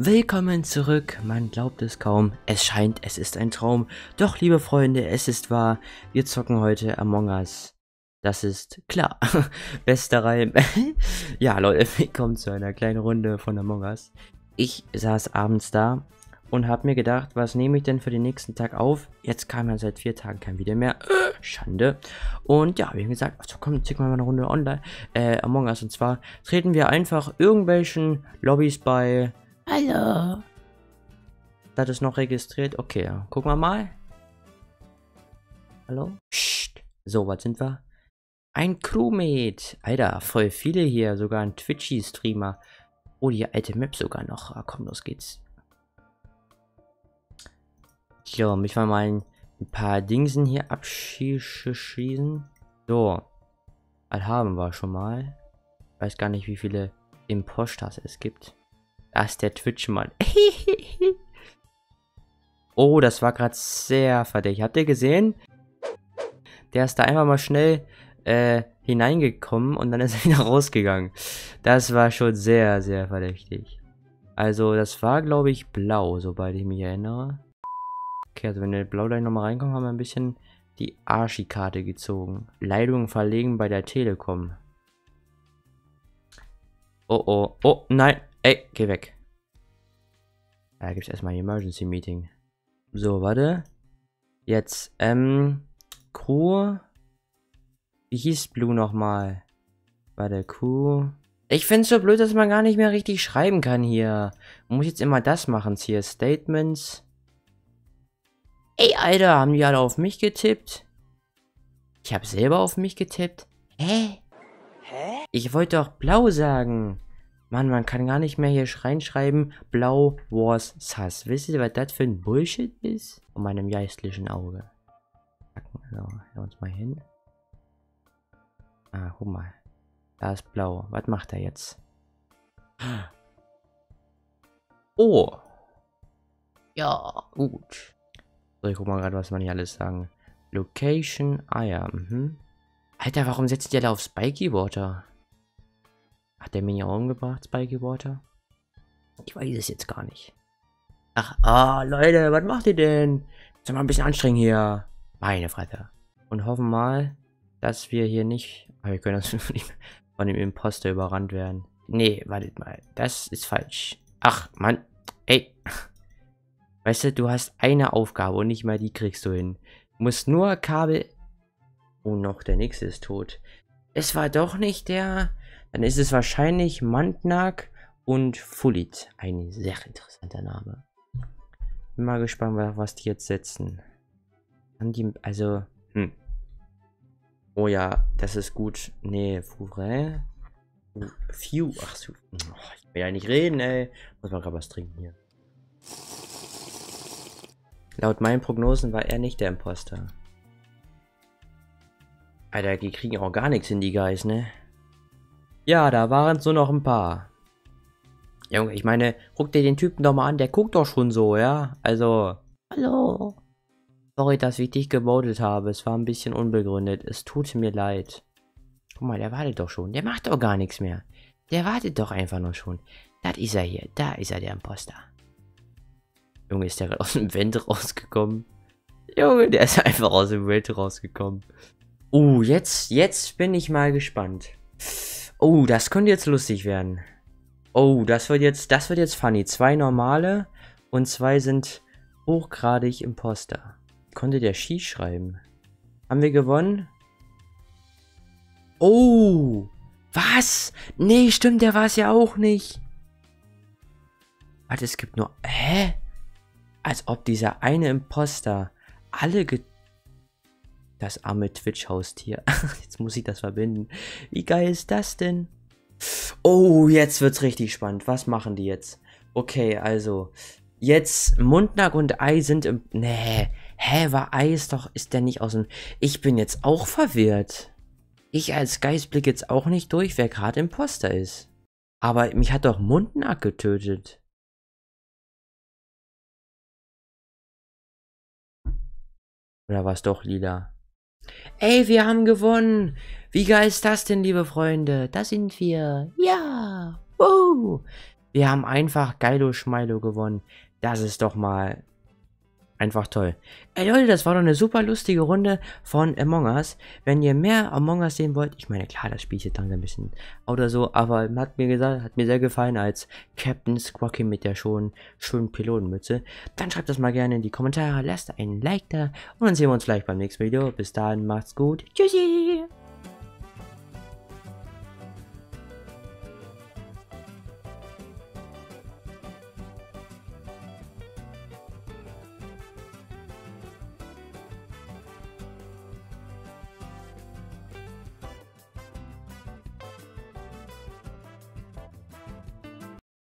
Willkommen zurück, man glaubt es kaum, es scheint, es ist ein Traum. Doch, liebe Freunde, es ist wahr, wir zocken heute Among Us. Das ist klar, bester Reim. Ja, Leute, willkommen zu einer kleinen Runde von Among Us. Ich saß abends da und habe mir gedacht, was nehme ich denn für den nächsten Tag auf? Jetzt kam ja seit 4 Tagen kein Video mehr, Schande. Und ja, wie gesagt, ach so, komm, zick mal eine Runde online, Among Us. Und zwar treten wir einfach irgendwelchen Lobbys bei... Hallo. Das ist noch registriert. Okay, gucken wir mal. Hallo? Psst. So, was sind wir? Ein Crewmate. Alter, voll viele hier. Sogar ein Twitchy-Streamer. Oh, die alte Map sogar noch. Ah, komm, los geht's. So, mich mal ein paar Dingsen hier abschießen. So. Das haben wir schon mal. Ich weiß gar nicht, wie viele Imposters es gibt. Das ist der Twitch-Mann. Oh, das war gerade sehr verdächtig. Habt ihr gesehen? Der ist da einfach mal schnell hineingekommen und dann ist er wieder rausgegangen. Das war schon sehr, sehr verdächtig. Also, das war, glaube ich, blau, sobald ich mich erinnere. Okay, also wenn wir blau gleich nochmal reinkommen, haben wir ein bisschen die Arschi-Karte gezogen. Leitung verlegen bei der Telekom. Oh, oh, oh, nein. Ey, geh weg. Da gibt es erstmal ein Emergency Meeting. So, warte. Jetzt, Crew. Wie hieß Blue nochmal? Warte, Crew. Ich find's so blöd, dass man gar nicht mehr richtig schreiben kann hier. Man muss jetzt immer das machen. Hier Statements. Ey, Alter, haben die alle auf mich getippt? Ich habe selber auf mich getippt. Hä? Hä? Ich wollte doch blau sagen. Mann, man kann gar nicht mehr hier reinschreiben, Blau was sass. Wisst ihr, was das für ein Bullshit ist? Von meinem geistlichen Auge. So, hör uns mal hin. Ah, guck mal. Da ist Blau. Was macht er jetzt? Oh. Ja, gut. So, ich guck mal gerade, was man hier alles sagen. Location, ah ja, Alter, warum setzt ihr da auf Spiky Water? Hat der mich umgebracht, Spiky Water? Ich weiß es jetzt gar nicht. Ach, ah, Leute, was macht ihr denn? Ist mal ein bisschen anstrengend hier. Meine Fresse. Und hoffen mal, dass wir hier nicht... Aber wir können das nicht von dem Imposter überrannt werden. Nee, wartet mal. Das ist falsch. Ach, Mann. Ey. Weißt du, du hast eine Aufgabe und nicht mal die kriegst du hin. Du musst nur Kabel... Oh, noch der nächste ist tot. Es war doch nicht der... Dann ist es wahrscheinlich Mantnak und Fulit. Ein sehr interessanter Name. Bin mal gespannt, was die jetzt setzen. Haben die, also, Oh ja, das ist gut. Nee, Fouvre. Fiu. Ach so. Ich will ja nicht reden, ey. Muss man gerade was trinken hier. Laut meinen Prognosen war er nicht der Imposter. Alter, die kriegen auch gar nichts in die Guys, ne? Ja, da waren so noch ein paar. Junge, ich meine, guck dir den Typen doch mal an, der guckt doch schon so, ja? Also, hallo. Sorry, dass ich dich gevotet habe, es war ein bisschen unbegründet, es tut mir leid. Guck mal, der wartet doch schon, der macht doch gar nichts mehr. Der wartet doch einfach nur schon. Das ist er hier, da ist er, der Imposter. Junge, ist der gerade aus dem Vent rausgekommen? Junge, der ist einfach aus dem Vent rausgekommen. Oh, jetzt bin ich mal gespannt. Oh, das könnte jetzt lustig werden. Oh, das wird jetzt funny. 2 normale und 2 sind hochgradig Imposter. Konnte der Ski schreiben. Haben wir gewonnen? Oh, was? Nee, stimmt, der war es ja auch nicht. Warte, es gibt nur... Hä? Als ob dieser eine Imposter alle Das arme Twitch-Haustier. Jetzt muss ich das verbinden. Wie geil ist das denn? Oh, jetzt wird's richtig spannend. Was machen die jetzt? Okay, also. Jetzt Mundnack und Ei sind im... Nee. Hä, war Ei ist doch... Ist der nicht aus dem... Ich bin jetzt auch verwirrt. Ich als Geist blick jetzt auch nicht durch, wer gerade Imposter ist. Aber mich hat doch Mundnack getötet. Oder war es doch Lila? Ey, wir haben gewonnen. Wie geil ist das denn, liebe Freunde? Da sind wir. Ja. Wow. Wir haben einfach Geilo Schmeilo gewonnen. Das ist doch mal einfach toll. Ey Leute, das war doch eine super lustige Runde von Among Us. Wenn ihr mehr Among Us sehen wollt, ich meine, klar, das Spiel ist jetzt dann ein bisschen oder so, aber hat mir gesagt, hat mir sehr gefallen als Captain Squawky mit der schon schönen Pilotenmütze. Dann schreibt das mal gerne in die Kommentare, lasst einen Like da und dann sehen wir uns gleich beim nächsten Video. Bis dahin, macht's gut. Tschüssi!